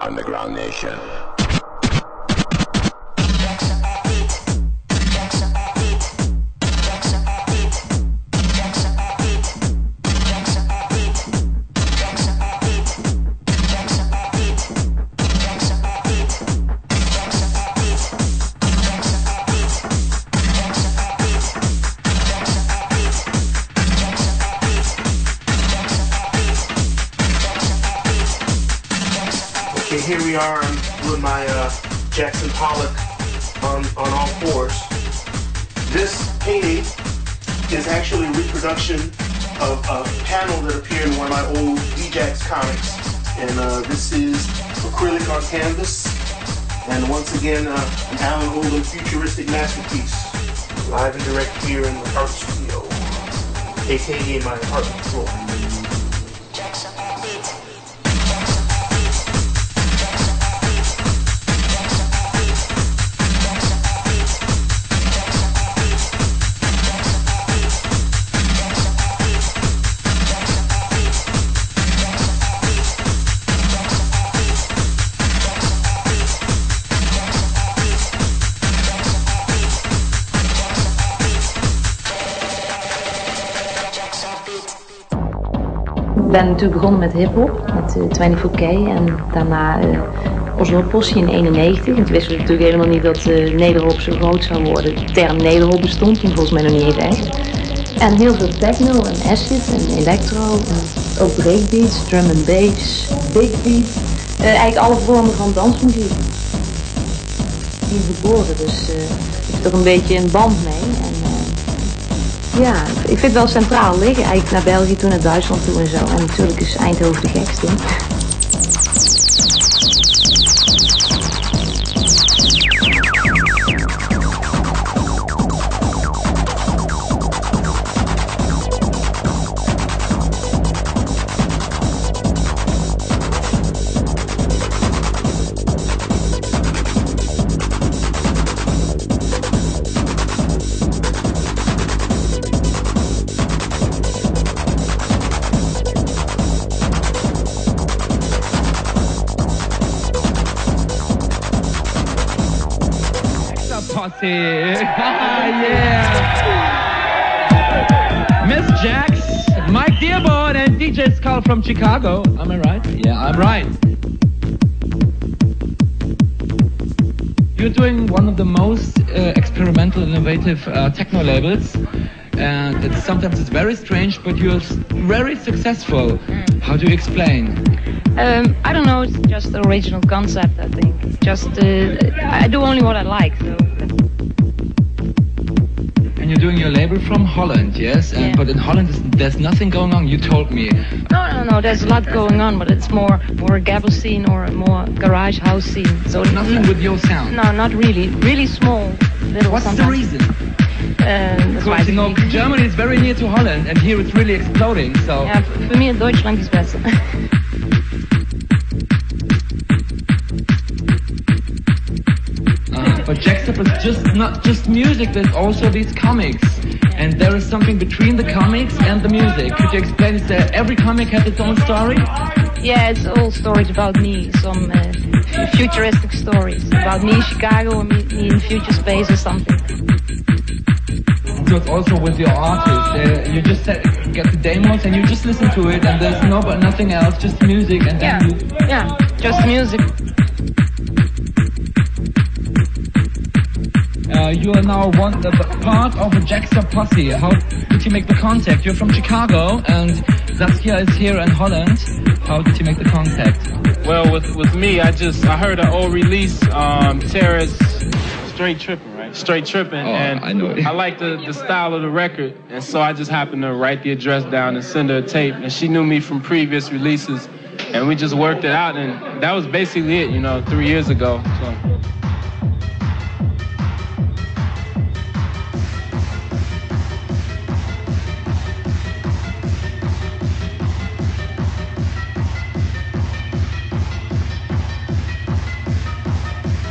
Underground Nation. Jackson Pollock on all fours. This painting is actually a reproduction of a panel that appeared in one of my old Djax comics. And this is acrylic on canvas. And once again, an Alan Oldham futuristic masterpiece. Live and direct here in the art studio, aka my apartment floor. Ik ben natuurlijk begonnen met hiphop, met 24K en daarna Oslo Posse in 1991. En toen wisten we natuurlijk helemaal niet dat Nederhop zo groot zou worden. De term Nederhop bestond toen volgens mij nog niet eens echt. En heel veel techno en acid en electro, en ook breakbeats, drum en bass, big beat. Eigenlijk alle vormen van dansmuziek. Die geboren, dus ik heb er een beetje een band mee. En, ja, ik vind het wel centraal liggen, eigenlijk naar België toe, naar Duitsland toe en zo. En natuurlijk is Eindhoven de gekste. Yeah. Miss Djax, Mike Dearborn, and DJ Skull from Chicago. Am I right? Yeah, I'm right. You're doing one of the most experimental, innovative techno labels, and sometimes it's very strange, but you're very successful. How do you explain? I don't know. It's just the original concept, I think. Just I do only what I like. So. You're doing your label from Holland, yes? And, yeah. But in Holland, there's nothing going on, you told me. No, there's a lot going on, but it's more a gabber scene or a more garage house scene. So nothing with your sound? No, not really. Really small. What's sometimes. The reason? Because, you know, Germany is very near to Holland, and here it's really exploding, so... Yeah, for me, Deutschland is better. But Jackstep is not just music, there's also these comics. And there is something between the comics and the music. Could you explain, is that every comic has its own story? Yeah, it's all stories about me, some futuristic stories. About me in Chicago, or me in future space or something. So it's also with your artist, you just get the demos and you just listen to it and there's nothing else, just music and then just music. You are now part of the Jackstar Posse. How did you make the contact? You're from Chicago and Saskia is here in Holland. How did you make the contact? Well, with me, I heard an old release, Terrace Straight Trippin', right? Straight Trippin', oh, and I know it. I liked the style of the record, and so I just happened to write the address down and send her a tape, and she knew me from previous releases, and we just worked it out, and that was basically it, you know, 3 years ago. So.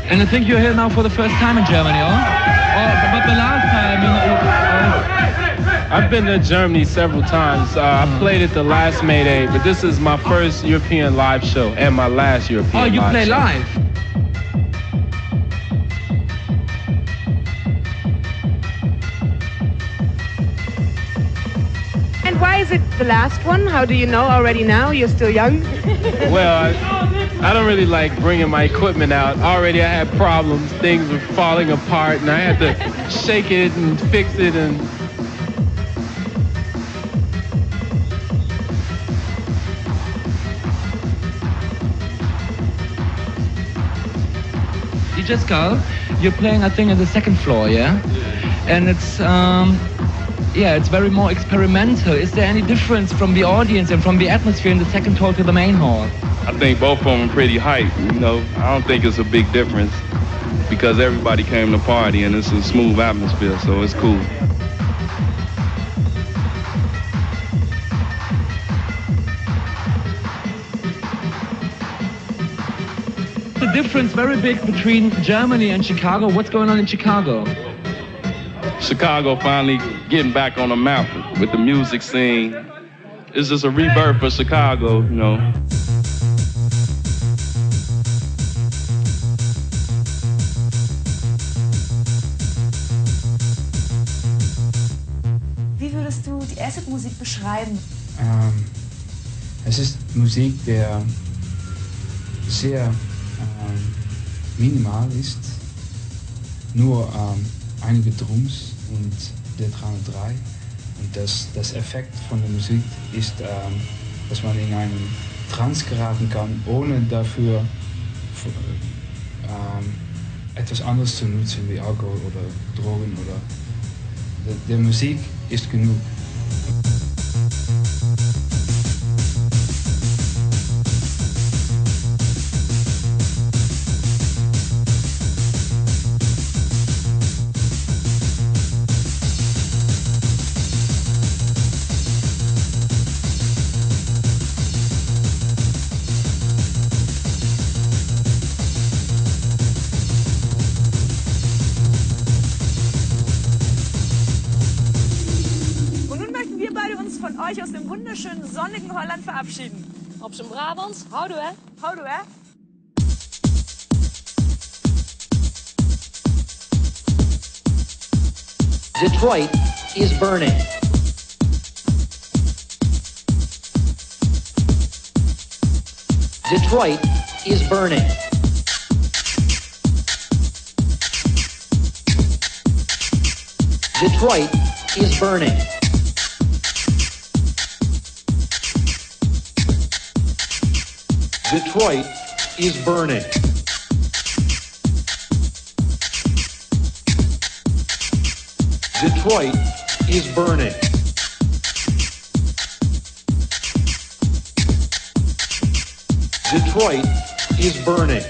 And I think you're here now for the first time in Germany, or but the last time, you know, I've been to Germany several times. I played at the last Mayday, but this is my first European live show and my last European live show. Oh, you play live? Why is it the last one? How do you know already now? You're still young. Well, I don't really like bringing my equipment out. Already I had problems. Things were falling apart and I had to shake it and fix it. And DJ Skull, you're playing, I think, on the second floor, yeah? Yeah. And it's yeah, it's very more experimental. Is there any difference from the audience and from the atmosphere in the second hall to the main hall? I think both of them are pretty hype, you know. I don't think it's a big difference because everybody came to party and it's a smooth atmosphere, so it's cool. The difference very big between Germany and Chicago. What's going on in Chicago? Chicago finally getting back on the map with the music scene. It's just a rebirth for Chicago, you know. Wie würdest du die Acid-Musik beschreiben? Es ist Musik, der sehr minimal ist. Nur einige Drums und der 303. Und das Effekt von der Musik ist, dass man in einen Trance geraten kann, ohne dafür etwas anderes zu nutzen wie Alkohol oder Drogen. Oder der Musik ist genug. Op z'n Brabants, houdoe hè? Houdoe hè? Detroit is burning. Detroit is burning. Detroit is burning. Detroit is burning. Detroit is burning. Detroit is burning.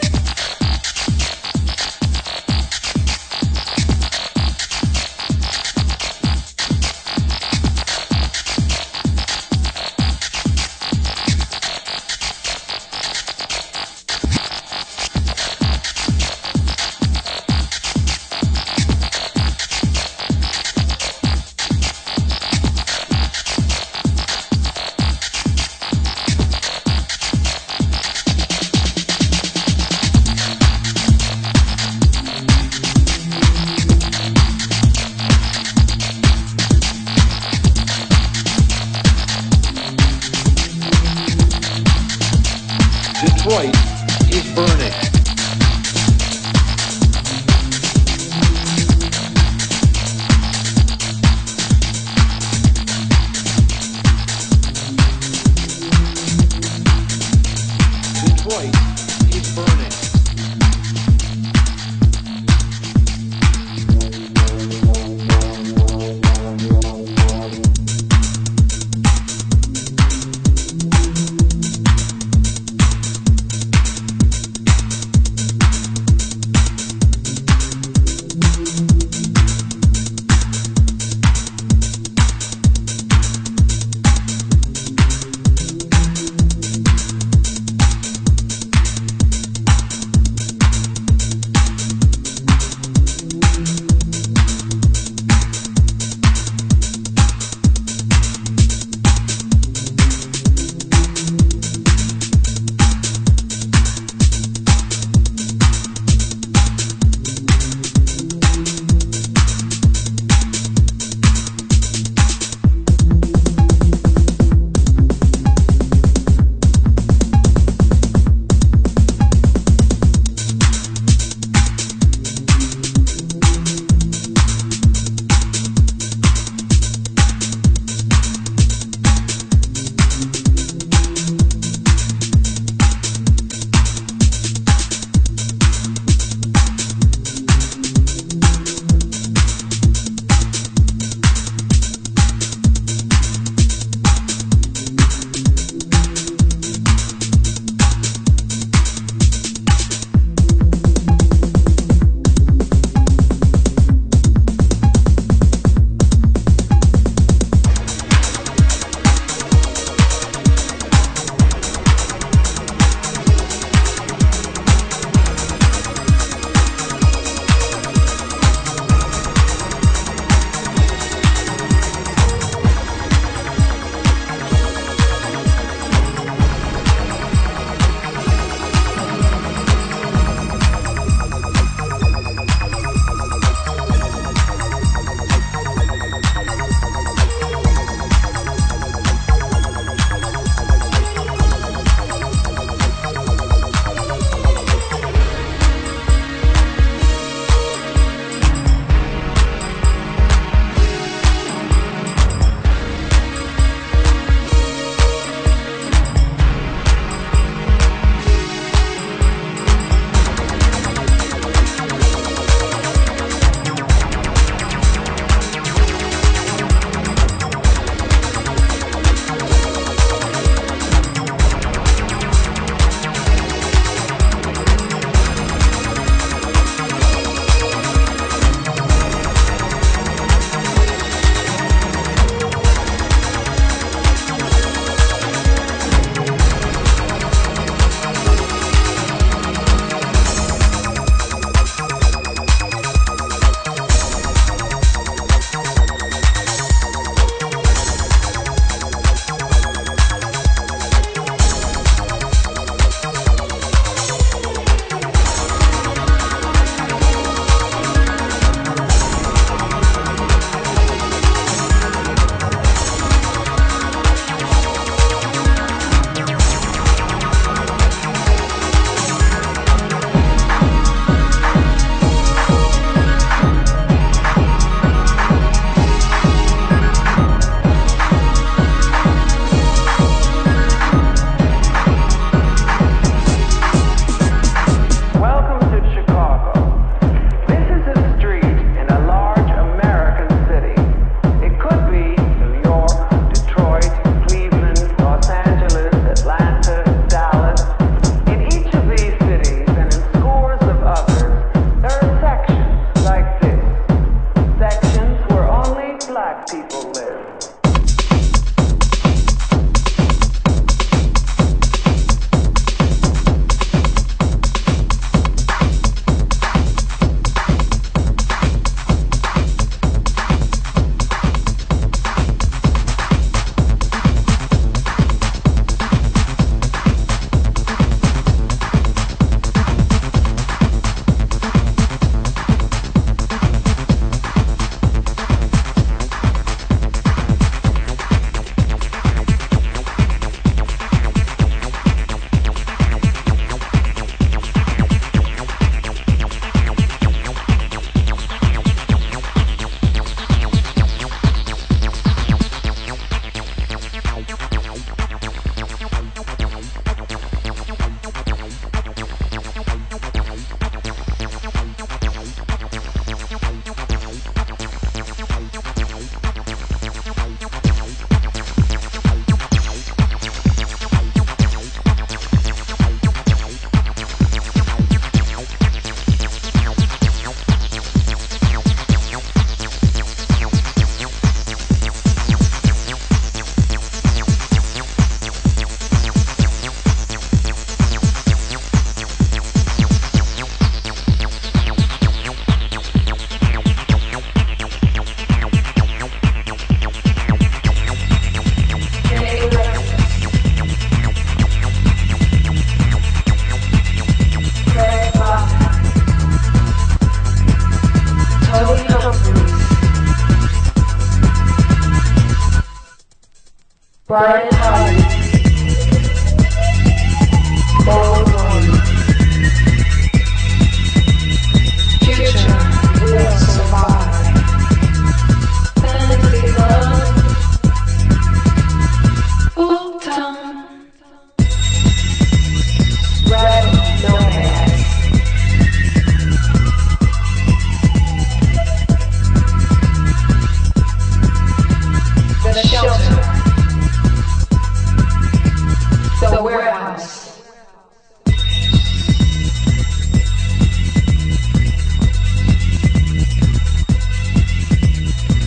Brian Holly, Bold One, Future Will Survive, Fantasy Love, Old Town, Red Nomad, The Shelter, The Warehouse,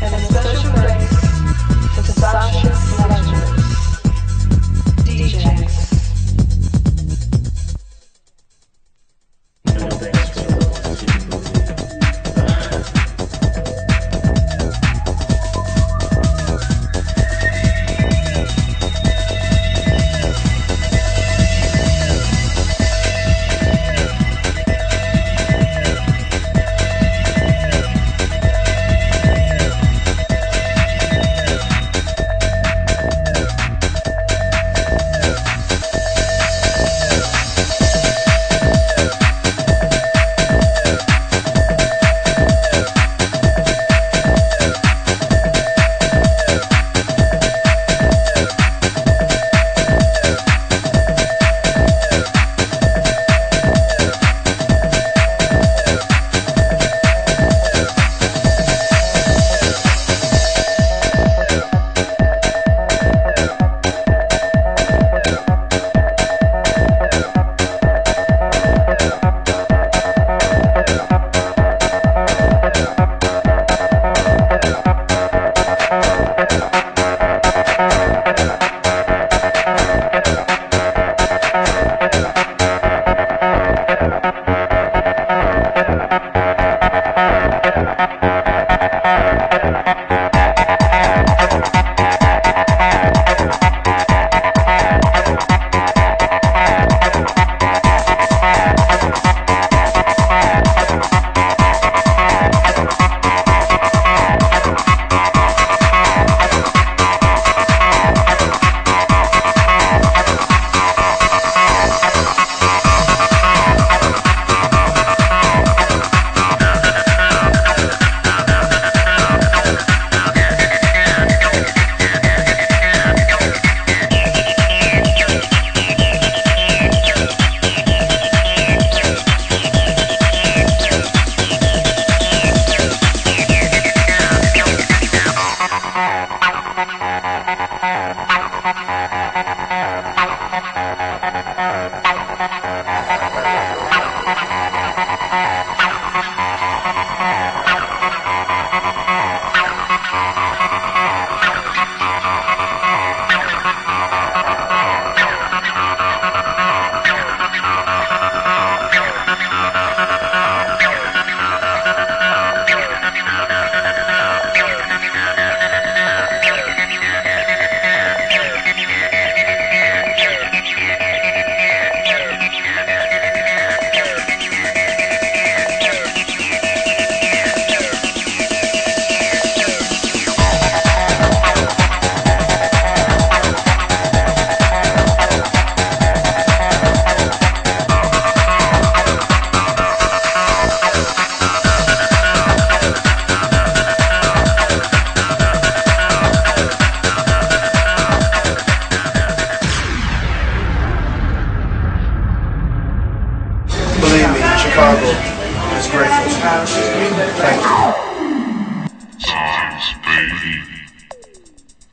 and a special thanks to Sasha's Legends, DJs.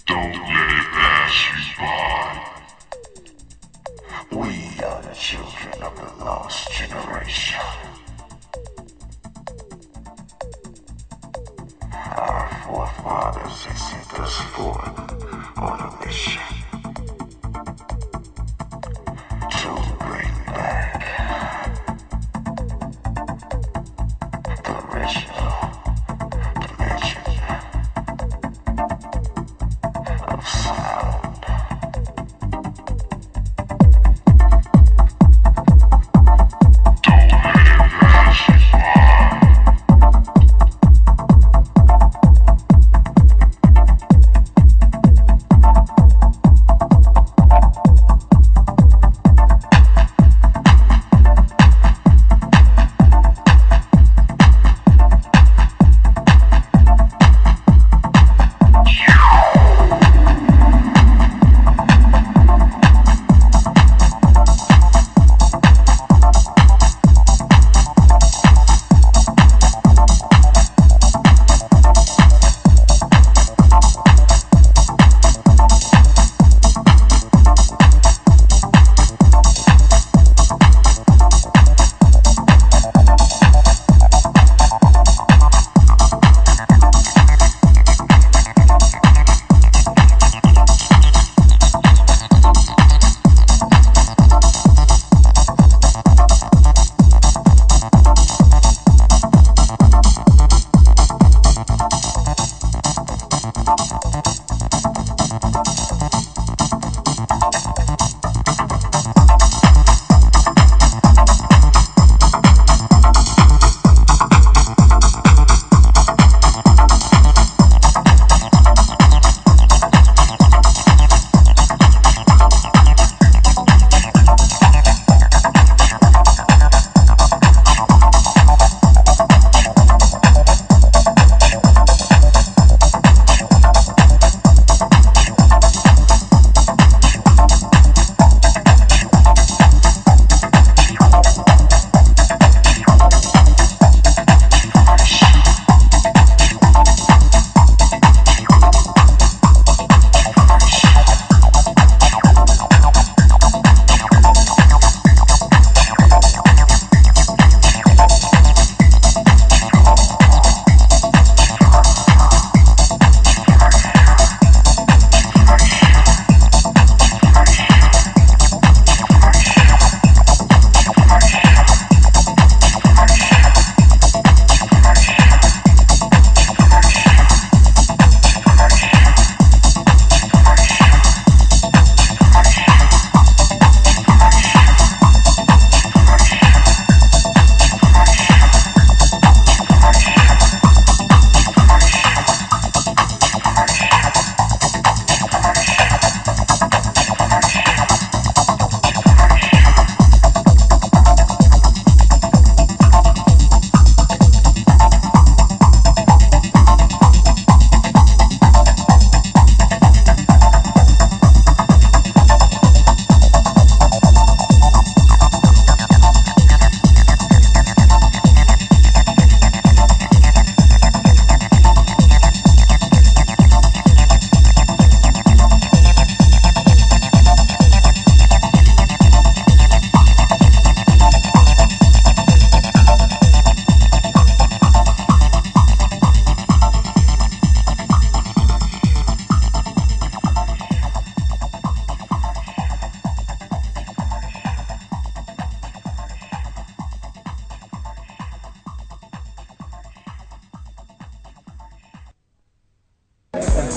No thanks for watching.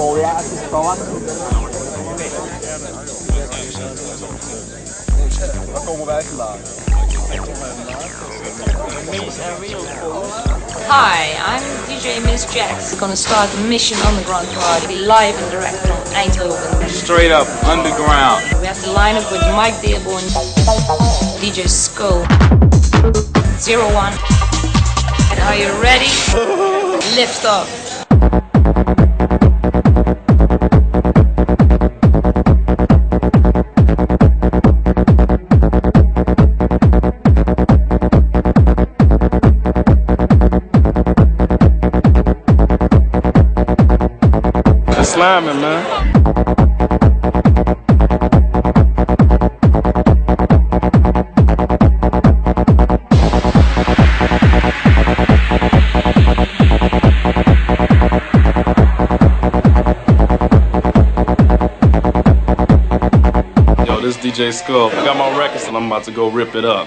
Polja is gesprongen. Waar komen wij vandaan? Hi, I'm DJ Miss Djax, gonna start the Mission Underground party live and direct from Eindhoven. Straight up underground. We have the lineup with Mike Dearborn, DJ Skull, 01. And are you ready? Lift up. Slamming, man. Yo, this DJ Skull. I got my records and I'm about to go rip it up.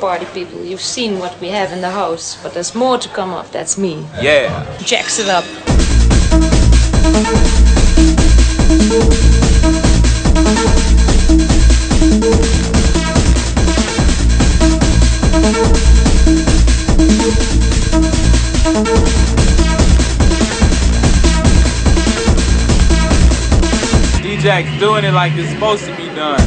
Party people, you've seen what we have in the house, but there's more to come up. That's me. Yeah. Djax it up. Djax doing it like it's supposed to be done.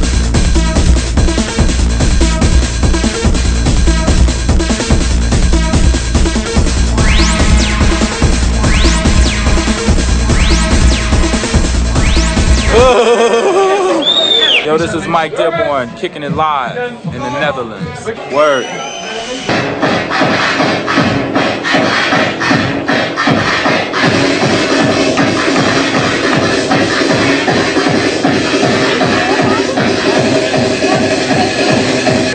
Yo, this is Mike Dearborn kicking it live in the Netherlands. Word.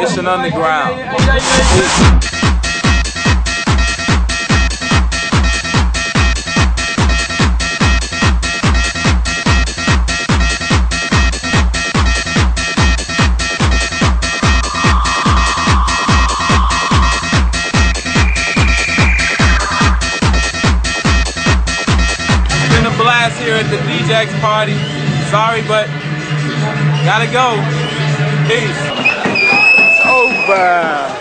It's an underground. At the Djax party. Sorry, but gotta go. Peace. It's over.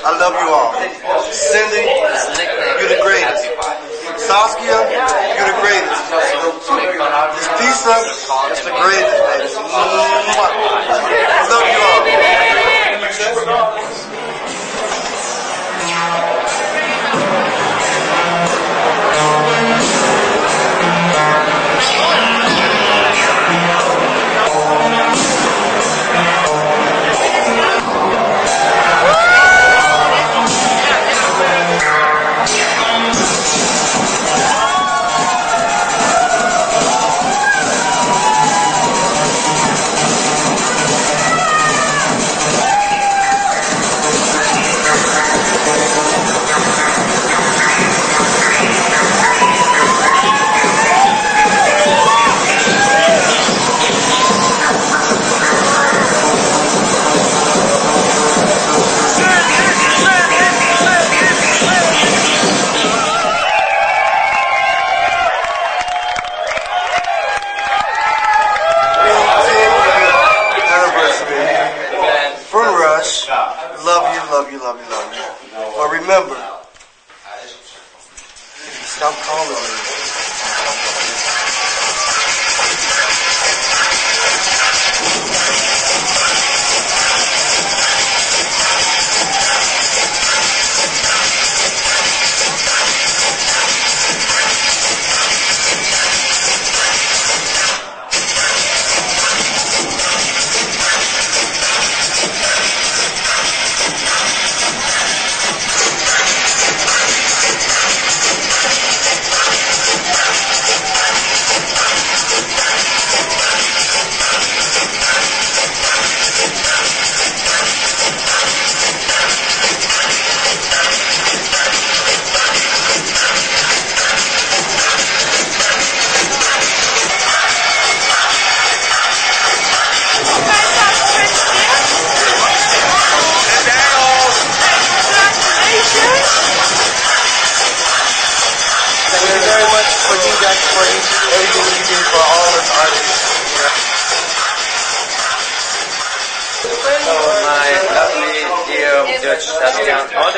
I love you all. Cindy, you're the greatest. Saskia, you're the greatest. This pizza is the greatest. I love you all.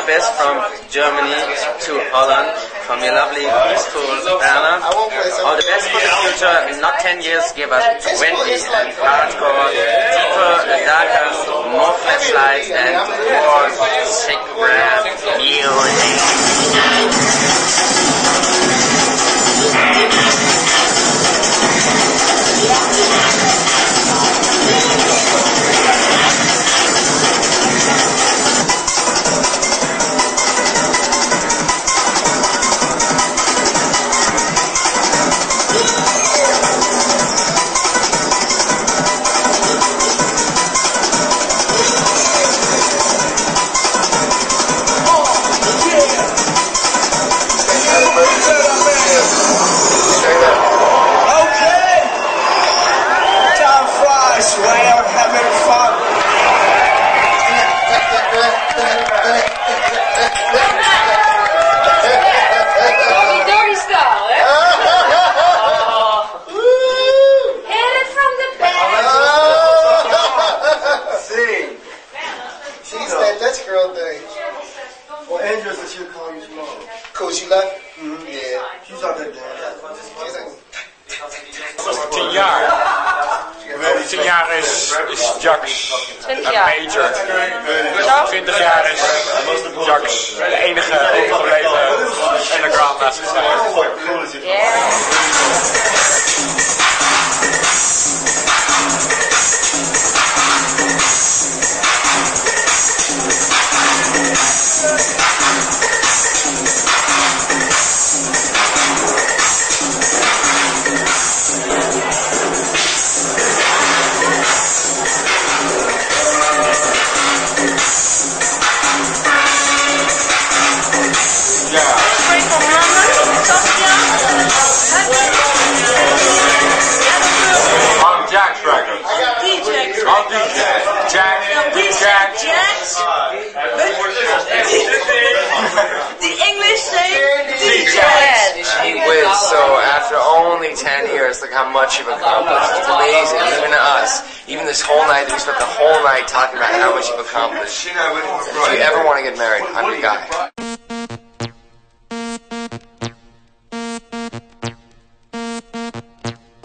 the best from Germany to Holland, from your lovely to Anna. All the best for the future, in not 10 years, give us 20 and hardcore, deeper, darker, more flashlights and more sick brand music.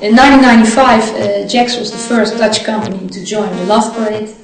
In 1995, Djax was the first Dutch company to join the Love Parade.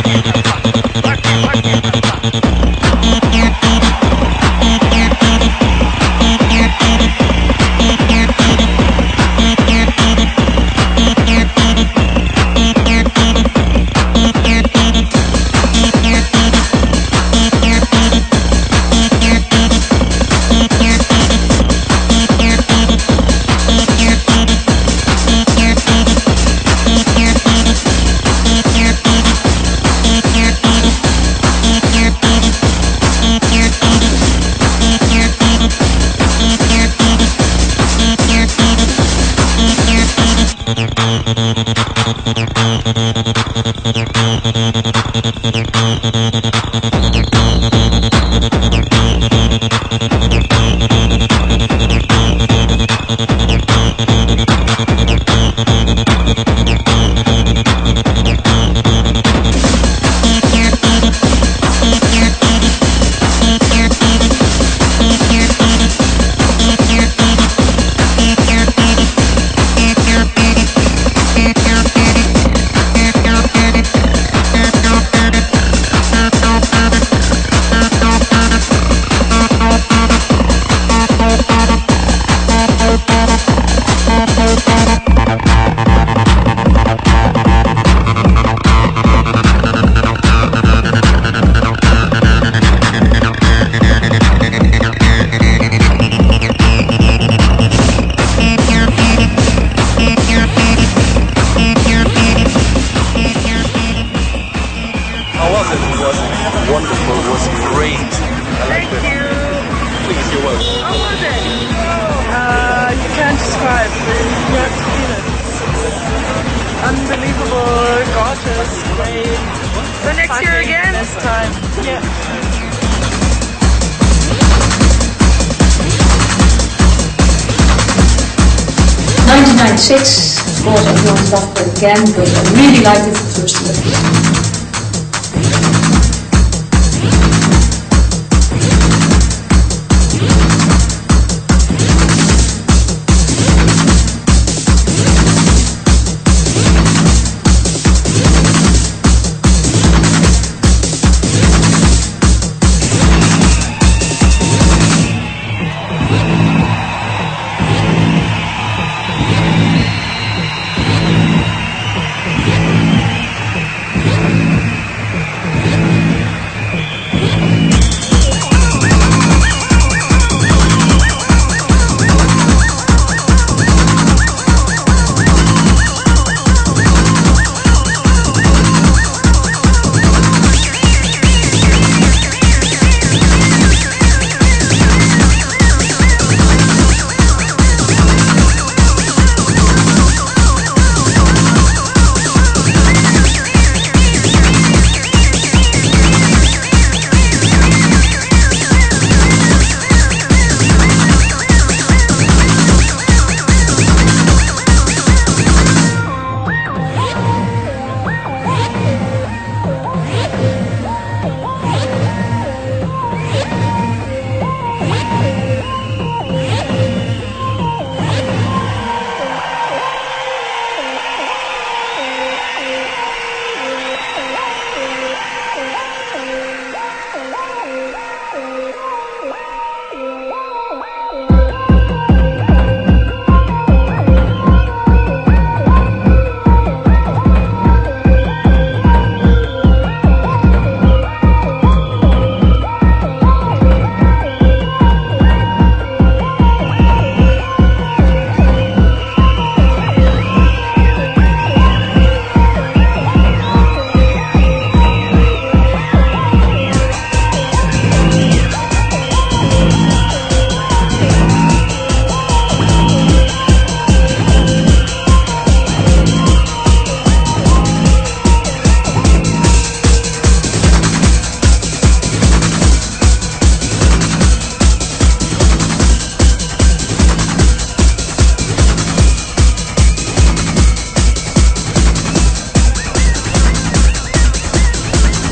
Of course, I've done stuff but again because I really liked it the first year.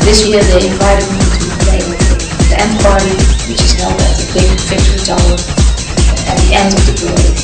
This year they invited me to play the end party, which is held at the big Victory Tower at the end of the parade.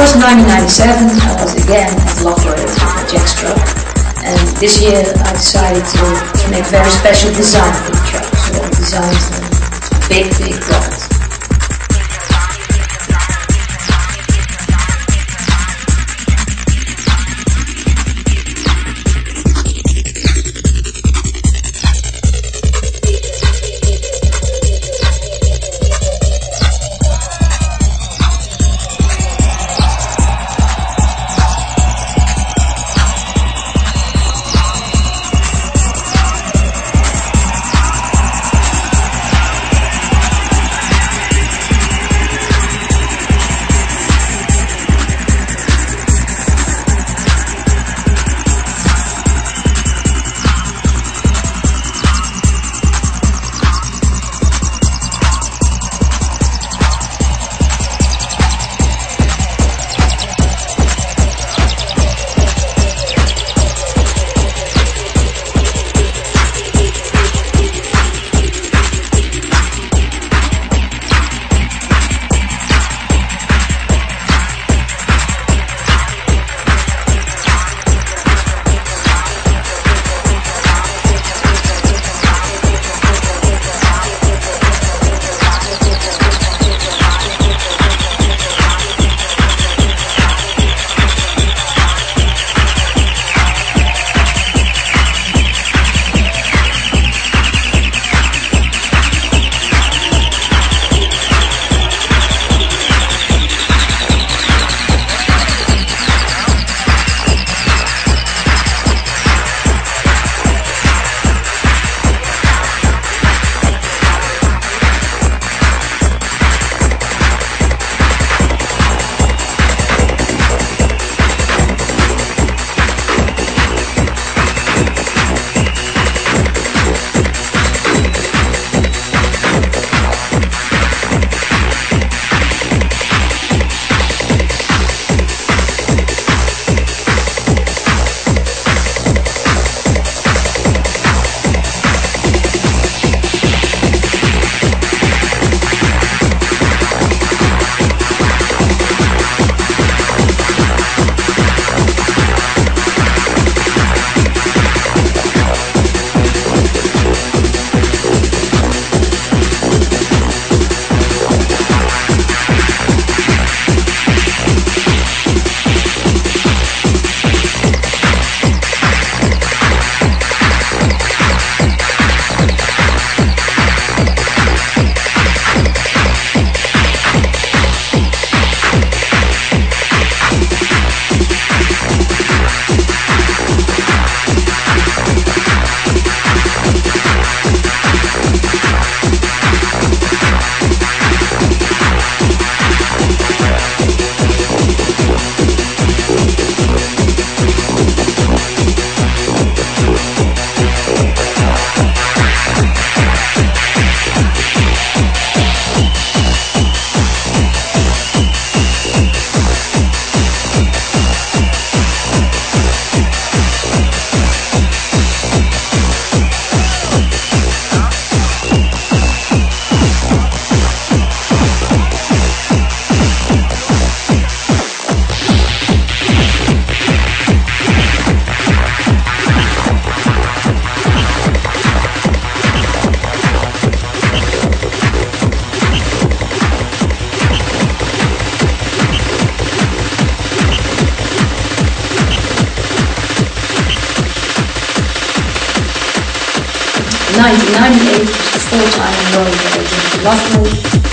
course, 1997, I was again at Lovejoy at Jackstar, and this year I decided to make a very special design for the track. So I designed a big, big dot.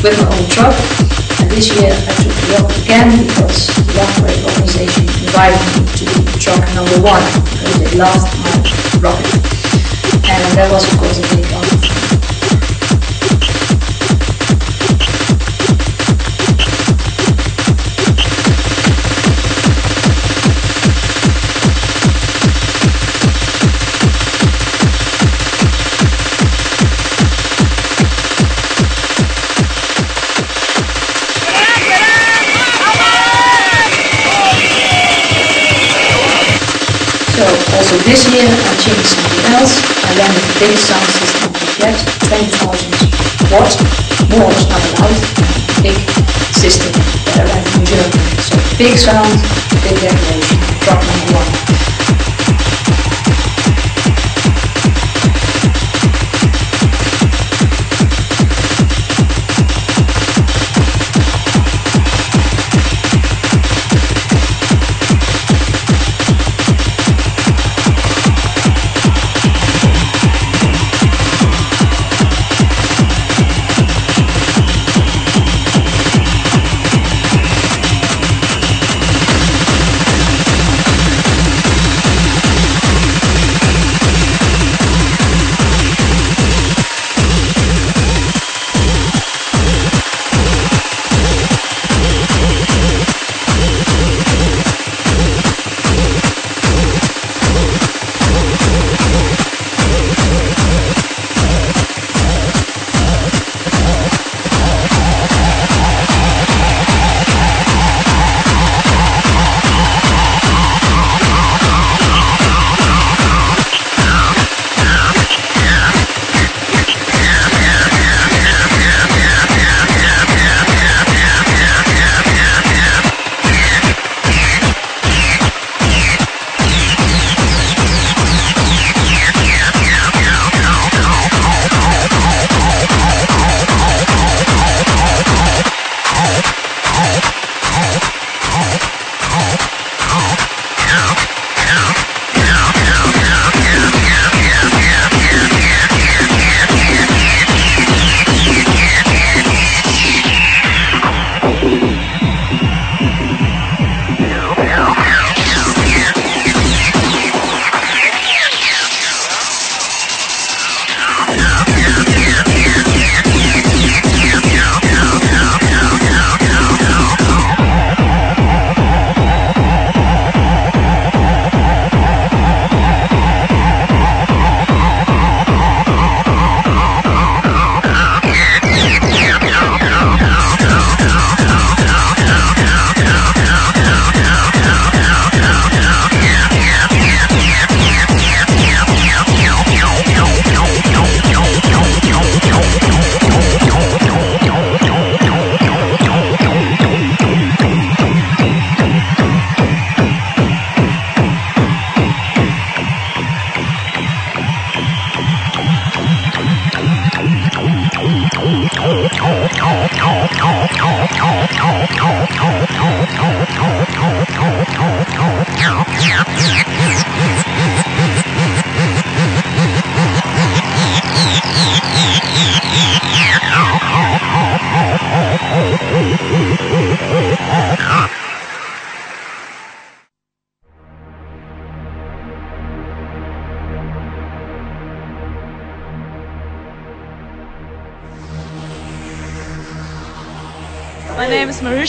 With my own truck, and this year I took the road again because the Rockaway organization invited me to be truck #1 because they loved my rocket, and that was of course a big honor. This year I changed something else. I landed a big sound system for Djax, 20,000 watts, more was not allowed, a big system that I ran in Germany. So Big sound, big detonation. Drop number one.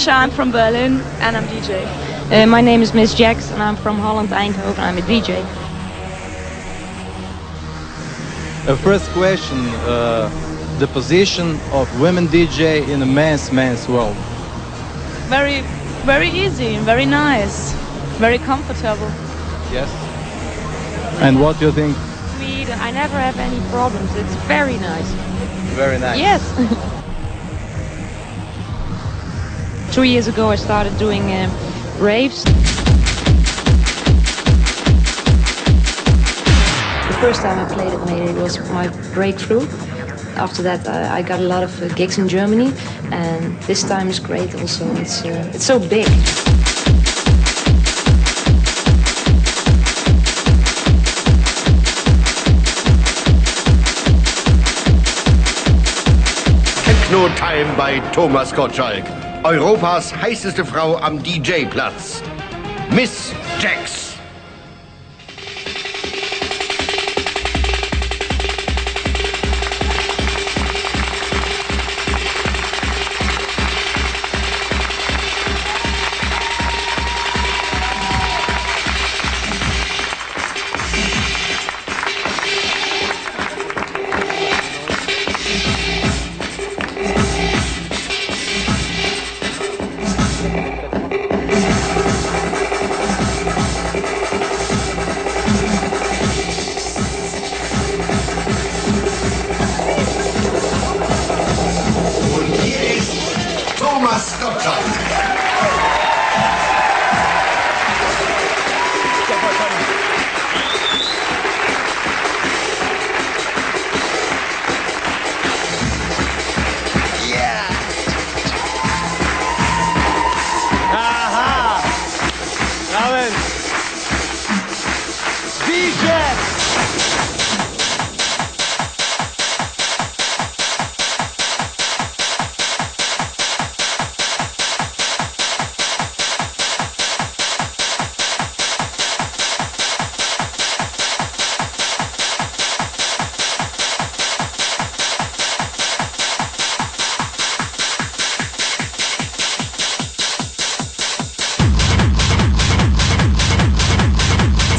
I'm from Berlin and I'm DJ. My name is Miss Djax and I'm from Holland, Eindhoven. I'm a DJ. First question, the position of women DJ in a man's world. Very, very easy, very nice, very comfortable. Yes. And what do you think? Sweet, I never have any problems. It's very nice. Very nice. Yes. 3 years ago I started doing raves. The first time I played at Mayday was my breakthrough. After that I got a lot of gigs in Germany, and this time is great also. It's so big. Techno Time bei Thomas Gottschalk. Europas heißeste Frau am DJ-Platz, Miss Djax.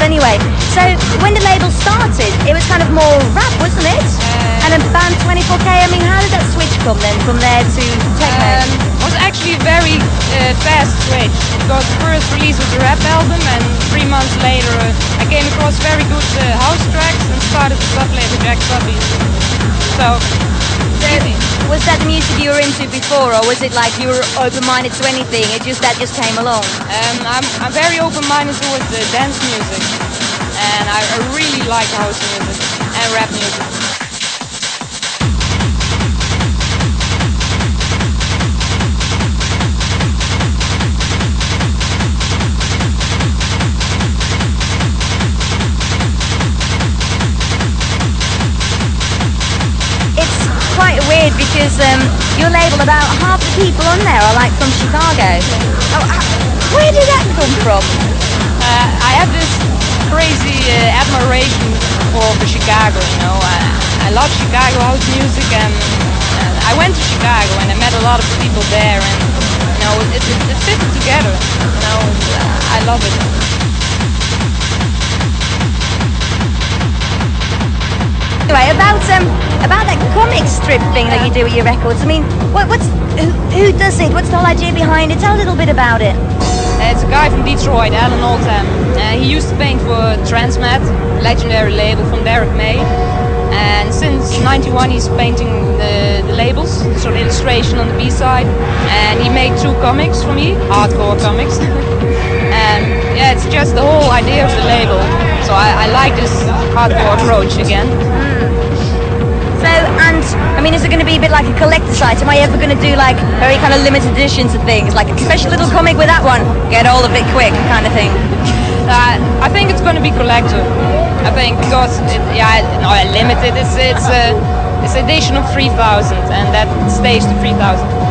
anyway. So when the label started, it was kind of more rap, wasn't it? And then band 24K, I mean, how did that switch come then, from there to techno? It was actually a very fast switch, because the first release was a rap album, and 3 months later I came across very good house tracks and started the sub-label Jackstar Posse. So, was that the music you were into before, or was it like you were open-minded to anything, it just that just came along? I'm very open-minded towards the dance music, and I really like house music and rap music. Because your label, about half the people on there are like from Chicago. Oh, where did that come from? I have this crazy admiration for Chicago, you know. I love Chicago house music, and I went to Chicago and I met a lot of people there, and you know, it fits together, you know. I love it. Anyway, about that comic strip thing that you do with your records, I mean, who does it? What's the whole idea behind it? Tell a little bit about it. It's a guy from Detroit, Alan Oldham. He used to paint for Transmat, legendary label from Derek May. And since '91 he's painting the labels, sort of illustration on the B-side. And he made 2 comics for me, hardcore comics. And yeah, it's just the whole idea of the label. So I like this hardcore approach again. So, and I mean, is it going to be a bit like a collector's item? Am I ever going to do like very kind of limited editions of things, like a special little comic with that one? Get all of it quick, kind of thing. I think it's going to be collector. I think because limited. It's edition of 3,000, and that stays to 3,000.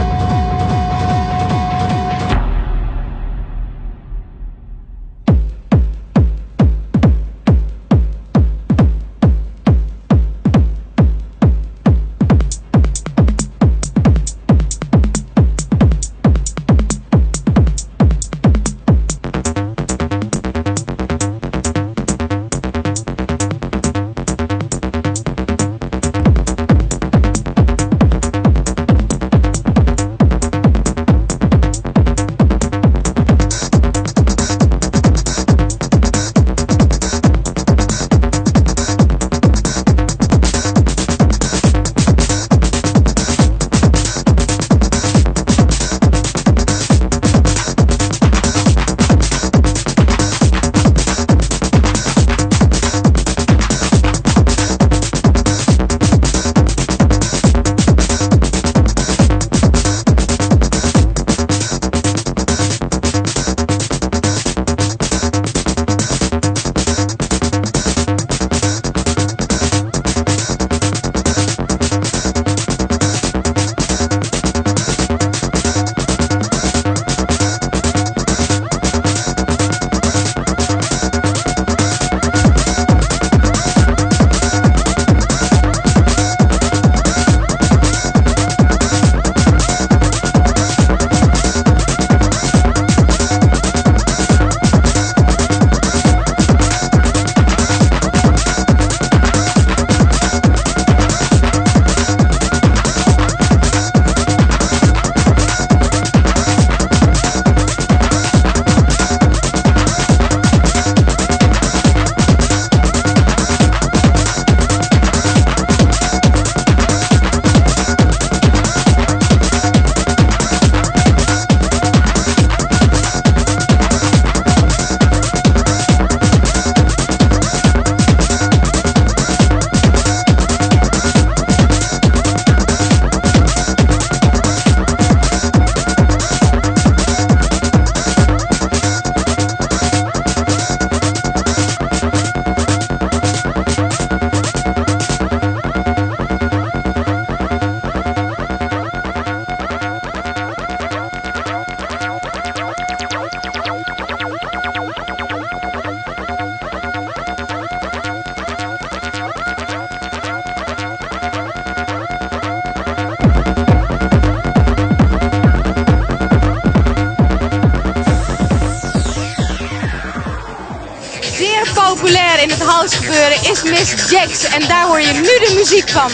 populair in het house gebeuren is Miss Djax en daar hoor je nu de muziek van.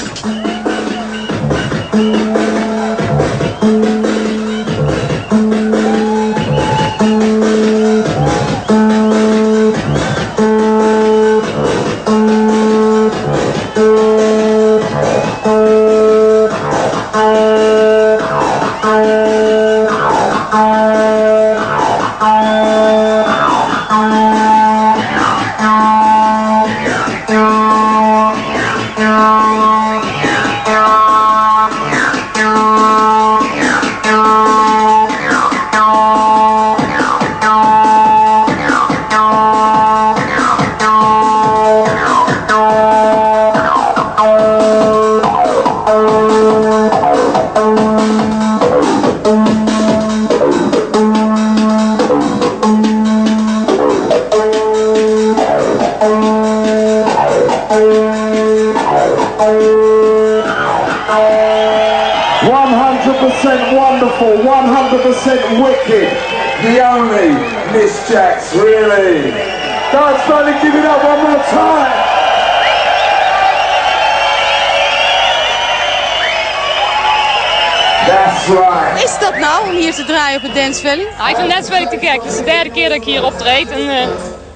Dance Valley? Ja, ik vind Dance Valley te gek. Het is de derde keer dat ik hier optreed. En,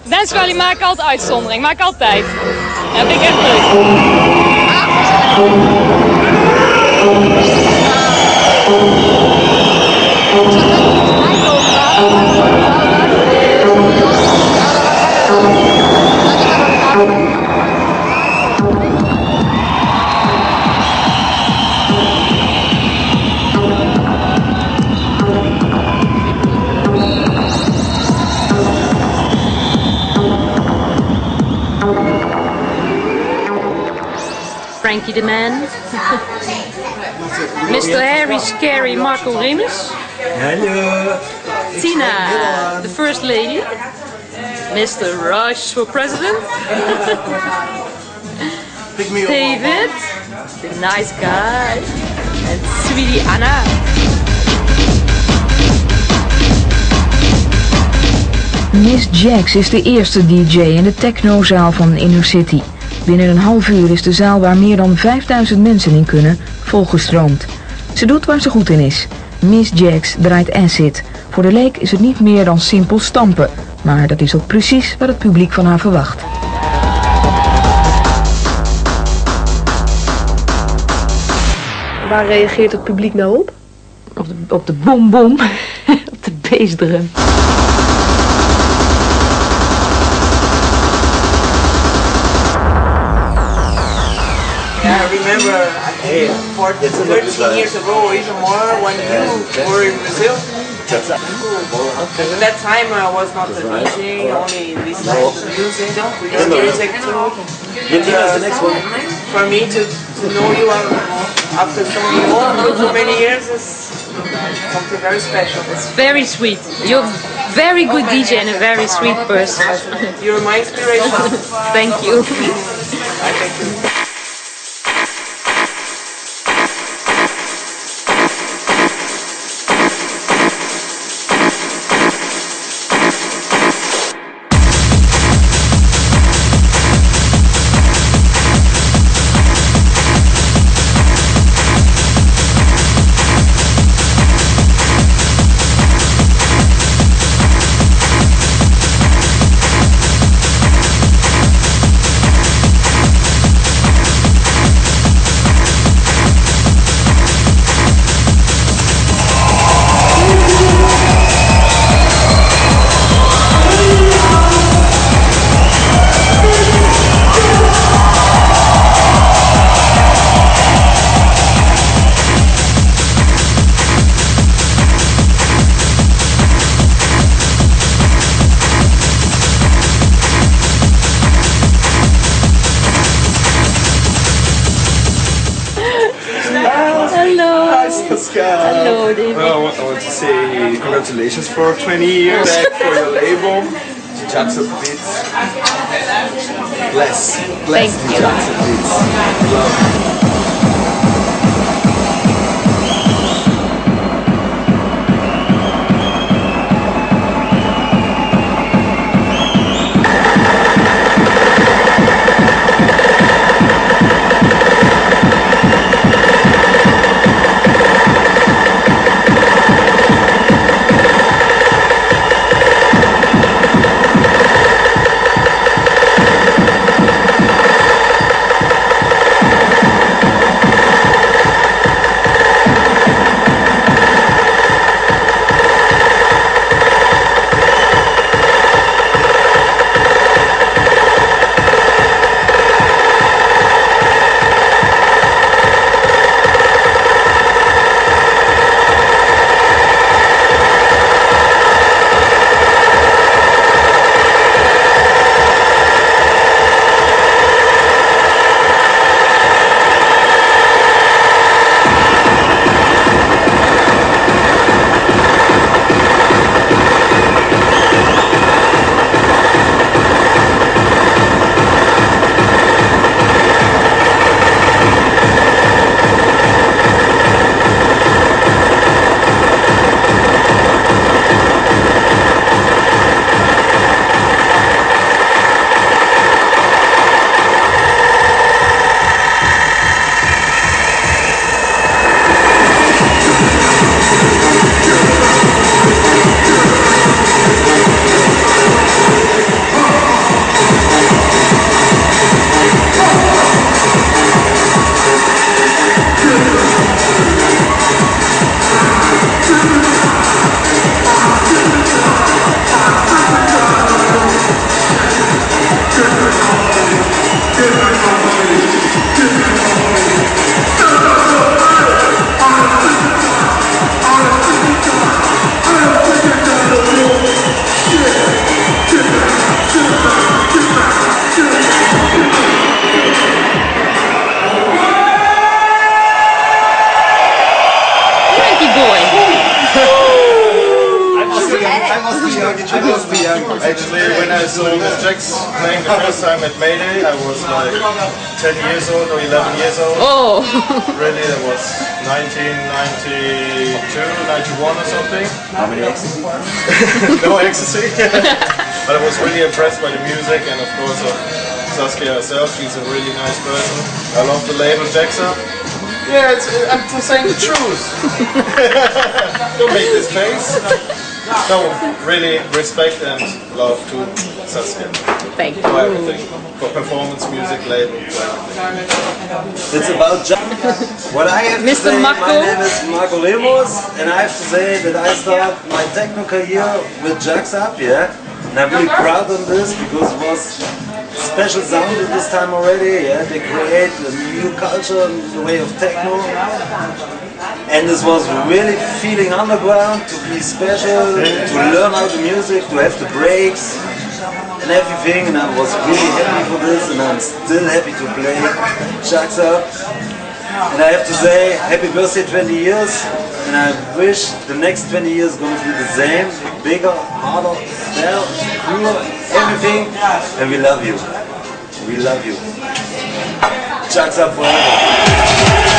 Dance Valley maak ik altijd uitzondering, maak ik altijd. Ja, dat vind ik echt leuk. The man, Mr. Harry Scary, Marco Remus. Hello. Tina, the first lady. Mr. Rush for president. David, the nice guy. And sweetie Anna. Miss Djax is de eerste DJ in de technozaal van Inner City. Binnen een half uur is de zaal waar meer dan 5000 mensen in kunnen volgestroomd. Ze doet waar ze goed in is. Miss Djax draait acid. Voor de leek is het niet meer dan simpel stampen. Maar dat is ook precies wat het publiek van haar verwacht. Waar reageert het publiek nou op? Op de bom-bom. Op de bassdrum. For 13 years ago or even more, when you were in Brazil, at that time I was not a DJ, only this type of music, for me to know you after so many years is something very special. It's very sweet. You're a very good DJ and a very sweet person. You're my inspiration. Thank you. I thank you. Congratulations for 20 years for your label, Jackson Beats. Bless the Jackson Beats. Love. I was too young. Actually, when I saw Miss Djax playing the first time at Mayday, I was like 10 years old or 11 years old. Oh! Really, that was 1992, 91 or something. How many exes? No ecstasy. But I was really impressed by the music and of course of Saskia herself. She's a really nice person. I love the label Jackson. Yeah, I'm saying the truth. Don't make this face. No, really respect and love to Saskia. Thank you. For everything. For performance, music, label, everything. It's about Jack. What I have to say, my name is Marco Remus, and I have to say that I started my techno career with Jackstar, yeah? And I'm really proud on this because it was special sound at this time already, yeah, they create a new culture and a way of techno. And this was really feeling underground, to be special, to learn how the music, to have the breaks and everything, and I was really happy for this and I'm still happy to play Djax up. And I have to say, happy birthday 20 years, and I wish the next 20 years going to be the same, bigger, harder, better, cooler, everything, and we love you. We love you. Djax up forever.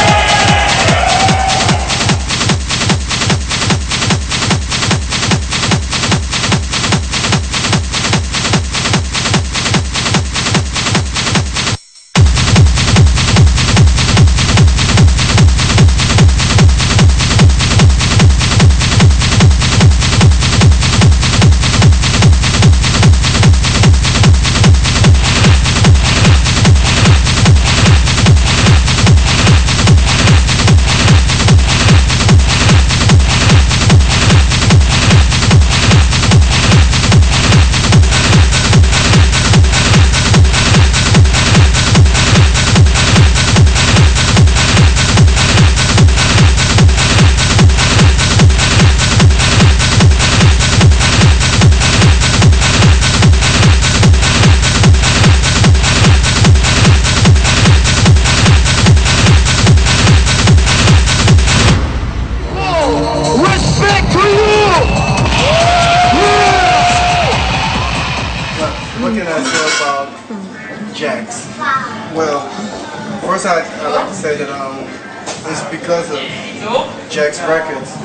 Djax Records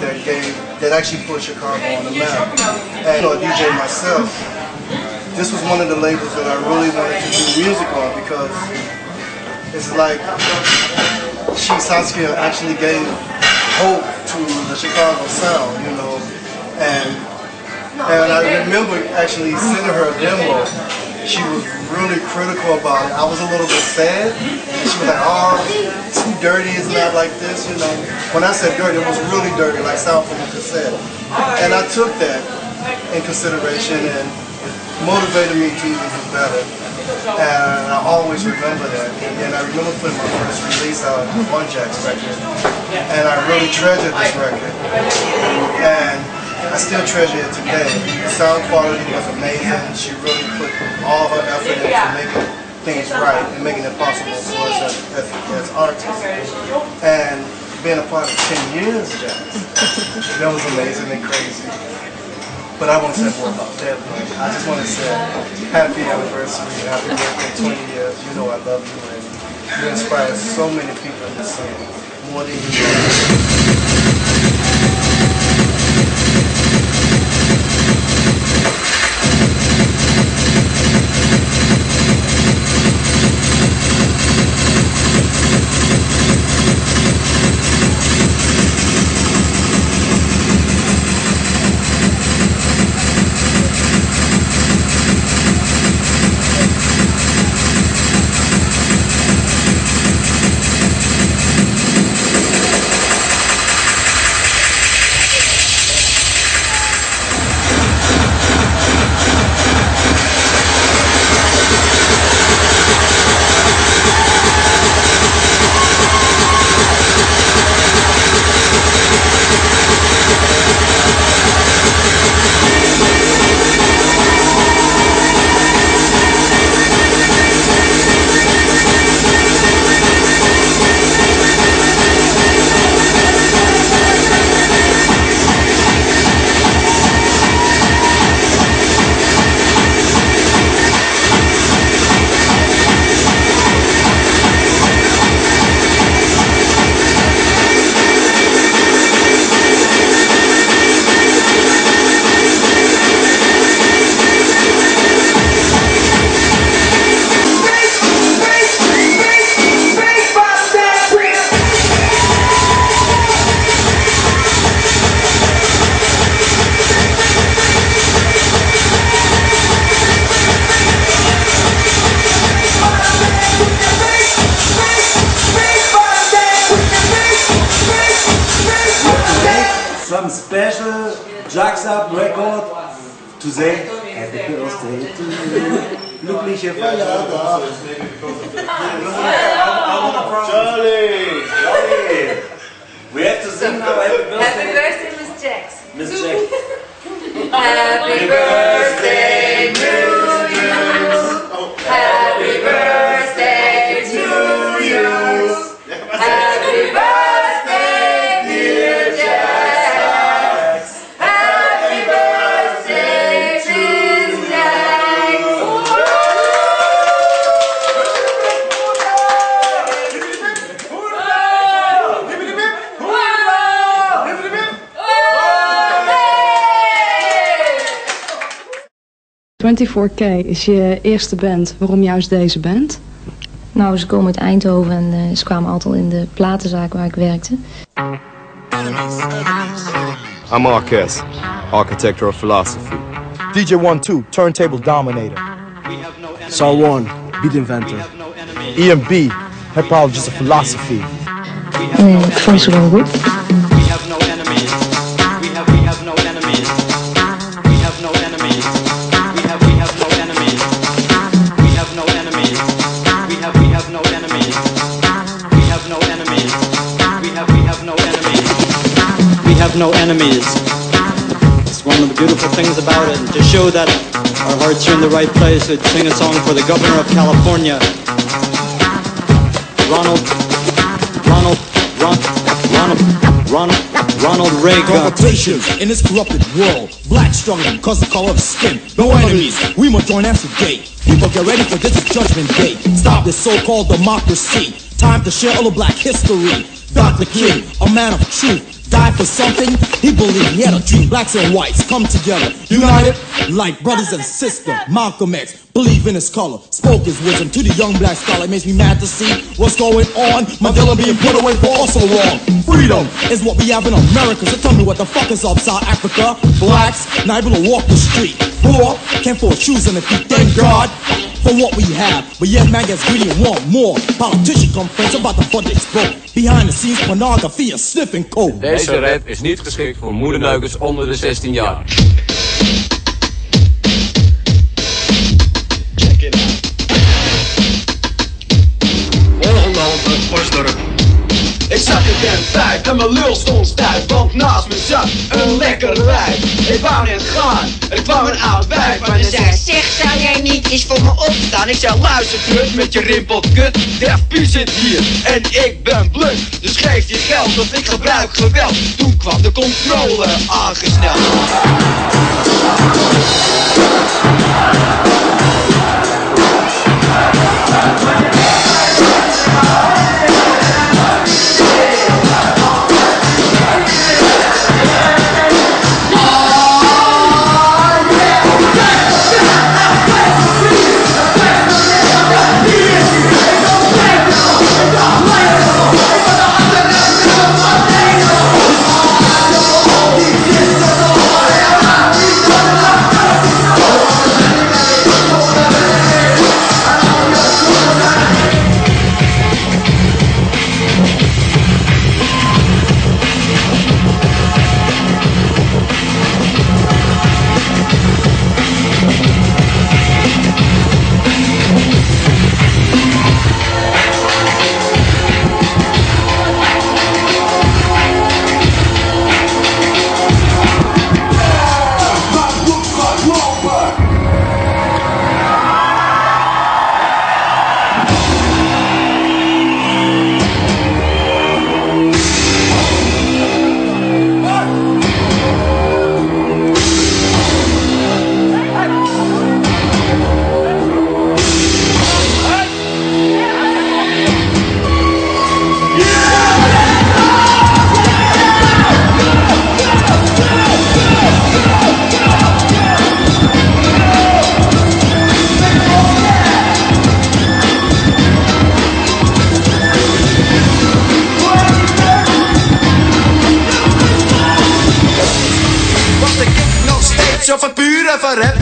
that actually put Chicago on the map. And a DJ myself, this was one of the labels that I really wanted to do music on because it's like Saskia actually gave hope to the Chicago sound, you know. And I remember actually sending her a demo. She was really critical about it. I was a little bit sad. She was like, oh, it's too dirty, it's not like this, you know. When I said dirty, it was really dirty, like sound from a cassette. And I took that in consideration and motivated me to do better. And I always remember that. And I remember putting my first release out on Djax record. And I really treasured this record. And I still treasure it today. The sound quality was amazing. She really put all her effort into making things right and making it possible for us as artists. And being a part of 10 years, that was amazing and crazy. But I won't say more about that, but I just want to say happy anniversary, happy birthday, 20 years. You know I love you and you inspire so many people in this scene, more than you know. to say happy birthday to you. Glückliche Feiertag. Charlie! Charlie! We have to sing now. Happy birthday. Happy birthday, Miss Djax. Miss Djax. Happy birthday to you. Happy birthday to you. Happy birthday, dear Djax. Happy birthday to Djax. 24K is je eerste band. Waarom juist deze band? Nou, ze komen uit Eindhoven en ze kwamen altijd in de platenzaak waar ik werkte. I'm Marquez, architecture of philosophy. DJ 1-2, turntable dominator. Saul One, beat inventor. EMB, hypologist of philosophy. Ik vond ze gewoon goed. No enemies. It's one of the beautiful things about it. And to show that our hearts are in the right place, I'd sing a song for the governor of California, Ronald Reagan. Confrontation in this corrupted world. Black struggling cause the color of skin. No enemies. We must join hands today. People get ready for this judgment day. Stop this so-called democracy. Time to share all of black history. Dr. King, a man of truth. Die for something he believed. He had a dream. Blacks and whites come together, united like brothers and sisters. Malcolm X believed in his color, spoke his wisdom to the young black scholar. It makes me mad to see what's going on. Mandela being put away for also wrong. Freedom is what we have in America. So tell me what the fuck is up, South Africa? Blacks not able to walk the street. Poor can't afford shoes and a feet. Thank God for what we have, but yet man gets greedy and want more. Politician complaints about the budget's broke. Behind the scenes pornography and sniffing coke. Deze rap is niet geschikt voor moederneukers onder de 16 jaar. Check it out. Ongelopen Osdorp. Ik zag het en feit en mijn lul stond stijf, want naast me zat een lekker wijf. Ik wou net gaan, er kwam een oud wijf, maar ze zei: zeg, zou jij niet eens voor me opstaan? Ik zei: luister kut, met je rimpelt kut, Def P zit hier en ik ben blut. Dus geef je geld, want ik gebruik geweld. Toen kwam de controle aangesneld.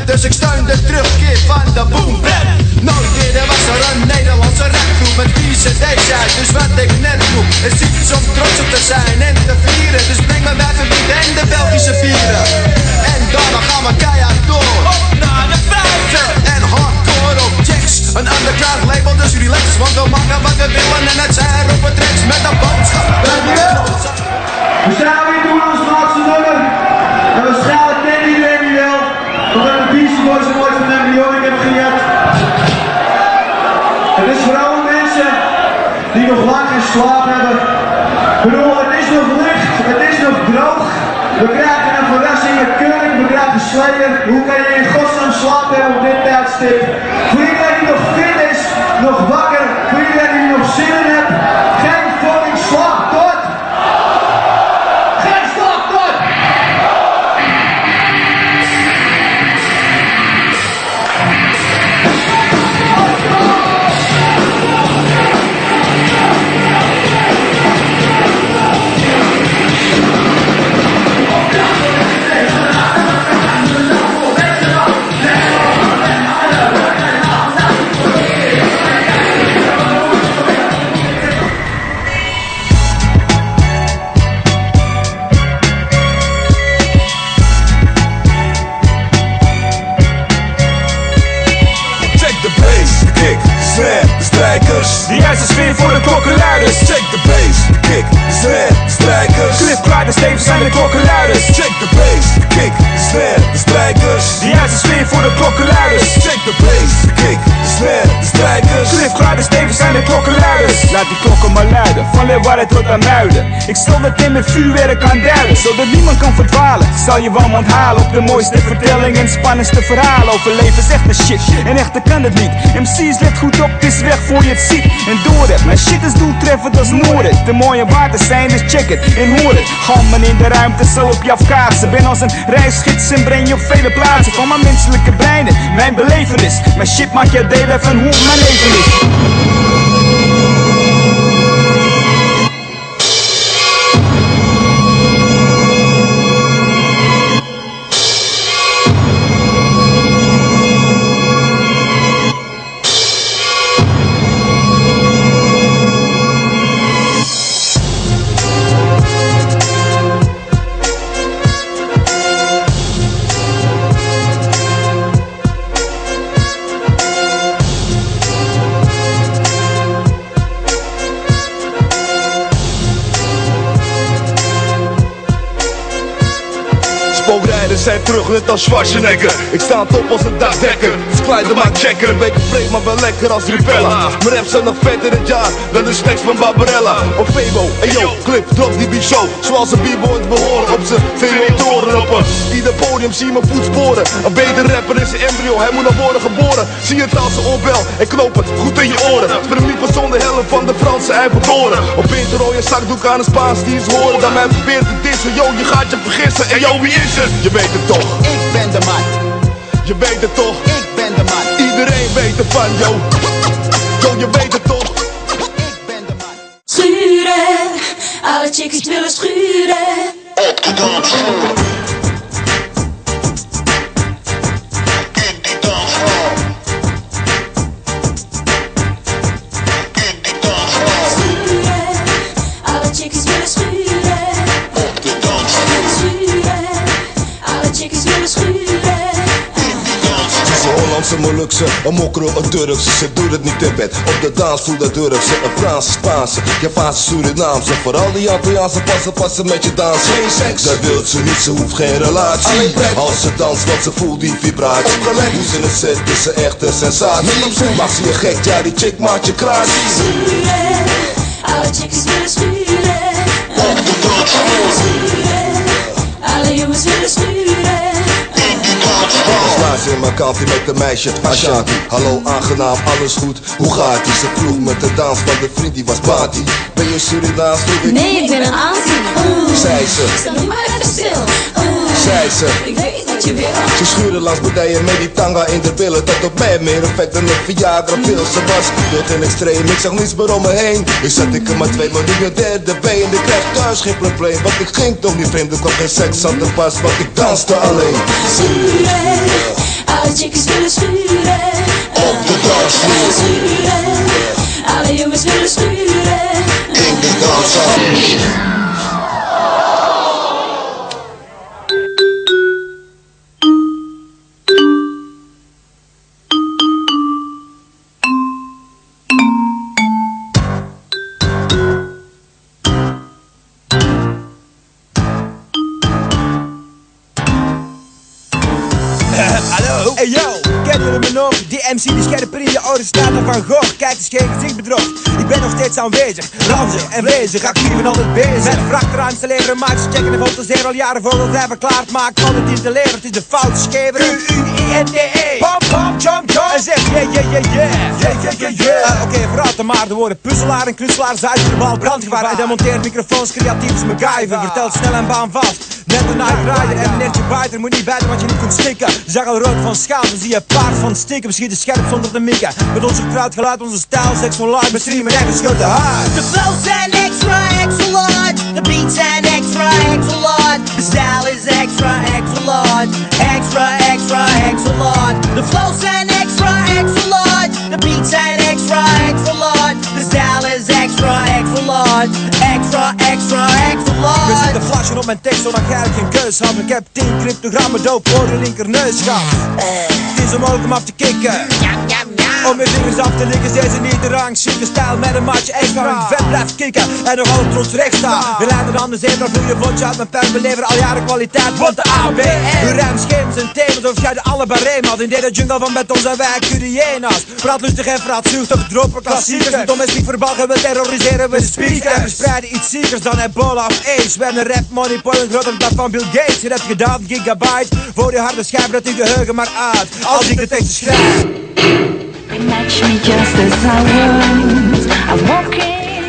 Dus ik steun de terugkeer van de boom rap. Nooit weer, er was er een Nederlandse rapgroep met vieze deze uit, dus wat ik net doe is iets om trots op te zijn en te vieren. Dus breng me mijn verdriet en de Belgische vieren. En daarna gaan we keihard door op naar de vijfde en hardcore op Djax. Een underground label, dus relax, want we maken wat we willen en het zijn op het rechts met een boodschap. We staan weer door ons laatste nummer en we schalen net iedereen die wil. We gaan een piece voor zijn woord van embryo, ik heb gered. Het is vooral mensen die nog lang geen slaap hebben. Ik bedoel, het is nog licht, het is nog droog. We krijgen een verrassing, een keuring, we krijgen slayer. Hoe kan je in godsnaam slaap hebben op dit tijdstip? Voor iedereen die nog fit is, nog wakker, voor iedereen die nog zin in hebt, geen fucking slaap tot! Geen slaap tot! Die juiste sfeer voor de klokkenluiders. Check de bass, de kick, de snare, de strijkers. Klipklaar, de stevens zijn de klokkenluiders. Check de bass, de kick, de snare, de strijkers. Die juiste sfeer voor de klokkenluiders. Check de bass, de kick, de snare, de strijkers. Klipklaar, de stevens zijn de klokkenluiders. Laat die klokken maar luiden, van Leeuwarden tot aan Muiden. Ik stel dat in met vuurwerk aan duiden, zodat niemand kan verdwalen. Zal je wel onthalen op de mooiste vertellingen en spannendste verhalen. Over levens echte shit, en echte kan het niet. MC's, let goed op, het is weg voor je het ziet en door het. Mijn shit is doeltreffend als Noorden. Te mooie water zijn, dus check het en hoor het. Galmen in de ruimte, zal op je afkaatsen. Ben als een reisgids en breng je op vele plaatsen. Van mijn menselijke breinen, mijn belevenis. Mijn shit maakt je delen van hoe mijn leven is. Zijn terug, net als Schwarzenegger. Ik sta aan top als een dakdekker. Dus klein de maat checker. Een beetje breed, maar wel lekker als Rivella. Mijn raps zijn nog vetter dit jaar dan de snacks van Babarella. Op Febo, en yo, clip, drop die bicho. Zoals een b-boy behoren op zijn Eiffeltoren. Op ieder podium zie je mijn voetsporen. Een beter rapper is een embryo, hij moet nog worden geboren. Zie het als een oorbel en knoop het goed in je oren. Spring niet van zonder helft van de Franse Eiffeltoren. Op een rode zakdoek aan een Spaans die is horen. Dan mij probeert te dissen, yo, je gaat je vergissen. En yo, wie is het? Je weet het toch, ik ben de man. Je weet het toch, ik ben de man. Iedereen weet ervan, yo. Yo, je weet het toch, ik ben de man. Schuren, alle chickies willen schuren. Op de dansvloer. In die dansvloer. In die dansvloer. Schuren, alle chickies willen schuren. Op de dansvloer. Chickies willen schuren. Hollandse, Molukse, een mokro, een Turkse. Ze doet het niet in bed, op de dansvloer dat durf ze. Een Franse, Spaanse, Javaanse, Surinaamse. Vooral die Antilliaanse passen met je dans. Geen seks, dat wil ze niet, ze hoeft geen relatie. Alleen pret, als ze danst, want ze voelt die vibratie. Opgelegd, hoe ze het zet, is ze echt een sensatie. Maakt ze je gek, ja die chick maakt je kraai. Schuren, alle chickies willen schuren. Op de dansvloer. Schuren, alle jongens willen schuren. Slaat ze in mijn kampje met een meisje, Ashanti. Hallo, aangenaam, alles goed, hoe gaat ie? Ze vroeg met de dans, want de vriend die was Bati. Ben je Surinaams? Nee, ik ben een aanzien. Zei ze, sta nog maar even stil. Zei ze, ik weet wat je wil. Ze schuurde langs bedijen met die tanga in de billen. Dat op mij meer effect dan een Viagra-pil. Ze was wild en extreem, ik zag niets meer om me heen. Nu zat ik er maar twee, maar nu een derde been. Ik krijg thuis geen probleem, want ik ging toch niet vreemd. Ik kwam geen seks aan de pas, want ik danste alleen. Schuren, alle chickies willen schuren. Op de dans. Hey yo, kinderen me nog, die MC die scherper in je oren staat dan Van Gogh. Kijk eens geen gezichtbedrog, ik ben nog steeds aanwezig. Ranzig en wezig, actief en altijd bezig. Met vrachtruimte leveren, maak ze checken en fotoseren. Al jaren voordat hij verklaard maakt van het in te leveren. Het is de foute schever, Q-U-I-N-D-E. Pam, pam, jump, jump. En zegt yeah, yeah, yeah, yeah. Yeah, yeah, yeah, yeah. Oké, verraad maar, de woorden puzzelaar en knutselaar, zuiverbal, brandgevaar. Hij demonteert microfoons, creatief is MacGyver. Vertelt snel en baan vast, net een Night Rider. En net je bijter, moet niet bijten wat je niet kunt stikken. Zag al rood van schaal, dan zie je paard van stikken. Beschieten scherp zonder te mikken. Met ons vertrouwd geluid, onze stijl, sexual life. We streamen en geschoten hard. De flows zijn extra, extra large. De beats zijn extra, extra large. De stijl is extra, extra large. Extra, extra, extra large. De flows zijn extra, extra large. De beats zijn extra, extra large. De stijl is extra, extra large. Extra, extra, extra large. We zitten flashen op mijn tekst, zodat jij geen keus had. Ik heb 10 cryptogrammen dood voor de linkerneus gehad. Het is omhoog om af te kicken. Om mijn vingers af te likken, zijn ze niet de rangschikken. Stijl met een match extra, en vet blijft kicken. En nog altijd trots recht staan. We rijden dan de zee, dan voel je vondje uit mijn pen. We leveren al jaren kwaliteit, want de ABN. U ruimt schemes en thema's, of jij de alle barema had. In deze jungle van betons en wij curiena's. Praatlustig en vraatzucht, op droppen klassiekers. Met domestiek verbalgen, we terroriseren, we speakers. En verspreiden iets ziekers dan Ebola of AIDS. We hebben rap, money, pollen, groter dan van Bill Gates. Je hebt gedaan, gigabyte, voor je harde schijf dat je geheugen maar uit. Als ik de teksten schrijf.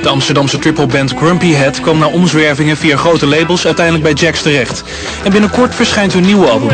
De Amsterdamse triple band Grumpy Head kwam na omzwervingen via grote labels uiteindelijk bij Djax terecht. En binnenkort verschijnt hun nieuwe album.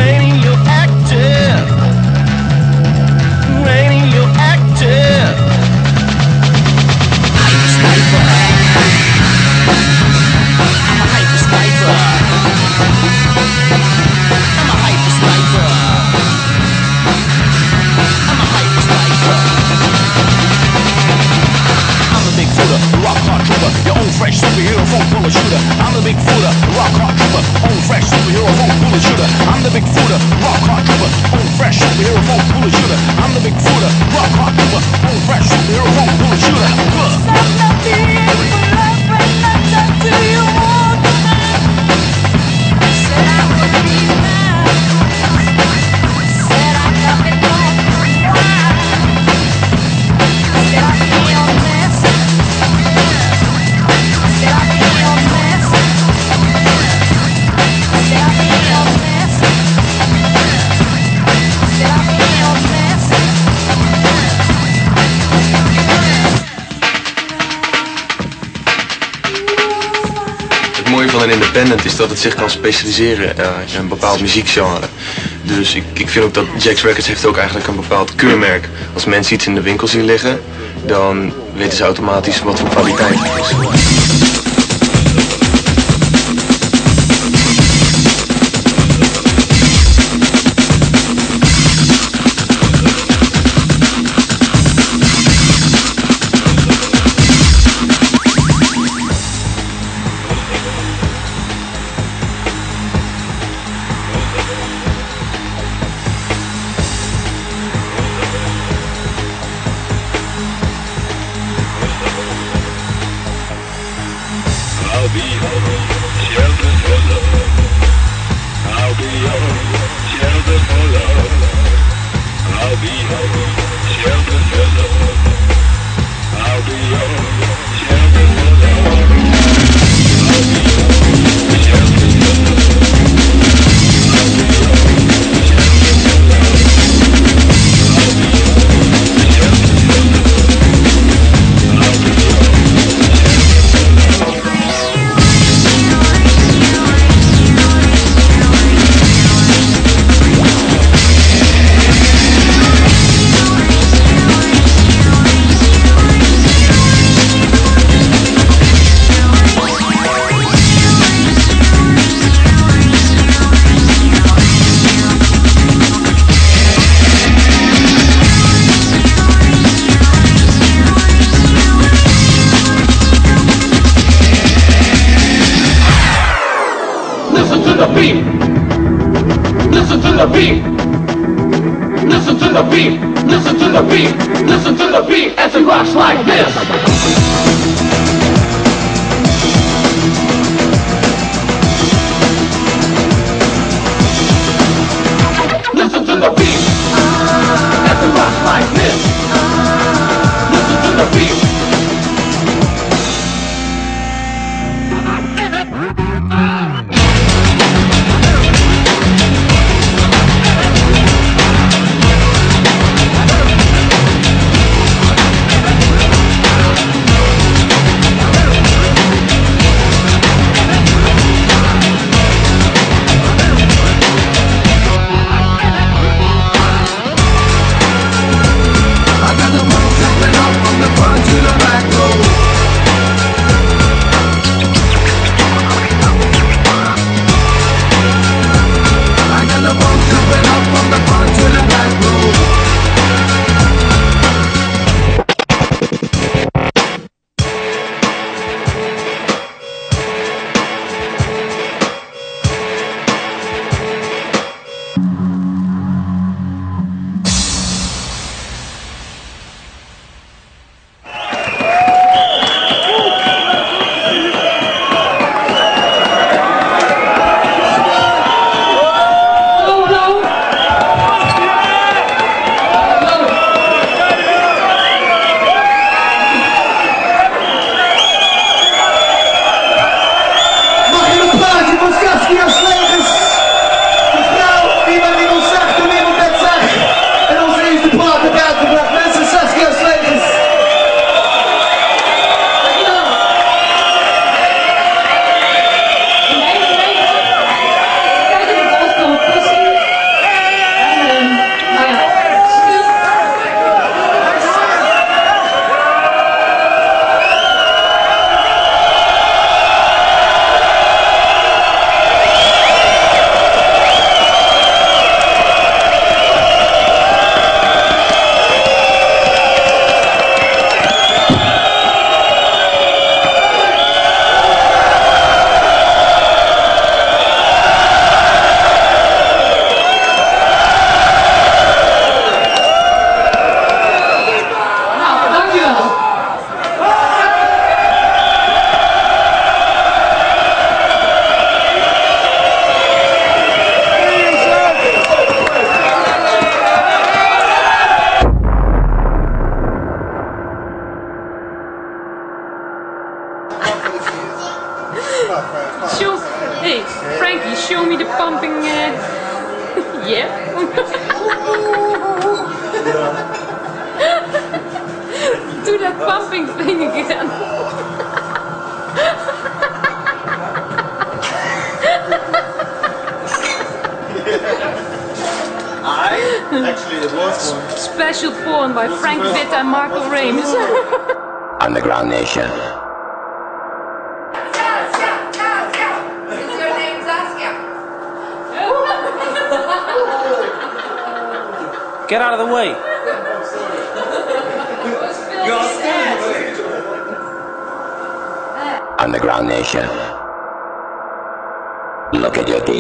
Fresh superhero, phone bullet shooter. I'm the big footer, rock hard trooper. Own fresh superhero, phone bullet shooter. I'm the big footer, rock hard trooper. Own fresh superhero, phone bullet shooter. I'm the big footer, rock hard trooper. Own fresh superhero, phone bullet shooter. Een independent is dat het zich kan specialiseren in een bepaald muziekgenre. Dus ik vind ook dat Djax Records heeft ook eigenlijk een bepaald keurmerk. Als mensen iets in de winkel zien liggen, dan weten ze automatisch wat voor kwaliteit het is. Listen to the beat. laughing thing again. Actually, it was one. Special Porn by Frank Witt and Marco Remus. Underground Nation. Saskia! Saskia! Is your name Saskia? Get out of the way. Underground Nation. Look at your team.